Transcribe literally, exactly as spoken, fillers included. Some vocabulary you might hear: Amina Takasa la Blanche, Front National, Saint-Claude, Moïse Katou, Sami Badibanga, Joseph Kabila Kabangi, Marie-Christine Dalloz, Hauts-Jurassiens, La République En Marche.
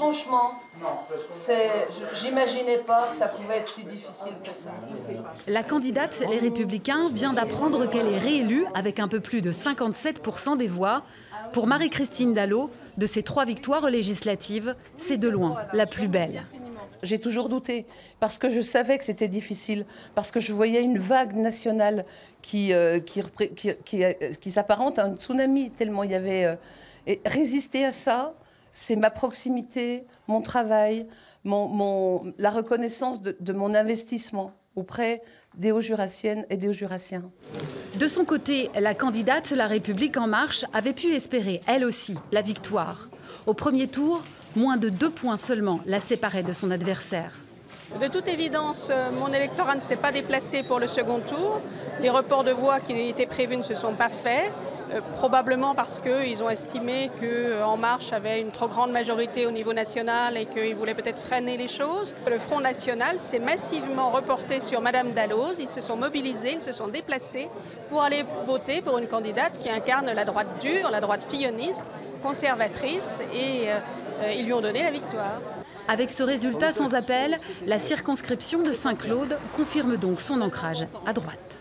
Franchement, j'imaginais pas que ça pouvait être si difficile que ça. La candidate Les Républicains vient d'apprendre qu'elle est réélue avec un peu plus de cinquante-sept pour cent des voix. Pour Marie-Christine Dalloz, de ses trois victoires législatives, c'est de loin la plus belle. J'ai toujours douté, parce que je savais que c'était difficile, parce que je voyais une vague nationale qui, euh, qui, qui, qui, qui s'apparente à un tsunami, tellement il y avait... Euh, et résister à ça, c'est ma proximité, mon travail, mon, mon, la reconnaissance de, de mon investissement auprès des Hauts-Jurassiennes et des Hauts-Jurassiens. De son côté, la candidate La République En Marche avait pu espérer, elle aussi, la victoire. Au premier tour, moins de deux points seulement la séparaient de son adversaire. De toute évidence, mon électorat ne s'est pas déplacé pour le second tour. Les reports de voix qui étaient prévus ne se sont pas faits, euh, probablement parce qu'ils ont estimé qu'En Marche avait une trop grande majorité au niveau national et qu'ils voulaient peut-être freiner les choses. Le Front National s'est massivement reporté sur Madame Dalloz. Ils se sont mobilisés, ils se sont déplacés pour aller voter pour une candidate qui incarne la droite dure, la droite filloniste, conservatrice, et euh, ils lui ont donné la victoire. Avec ce résultat sans appel, la circonscription de Saint-Claude confirme donc son ancrage à droite.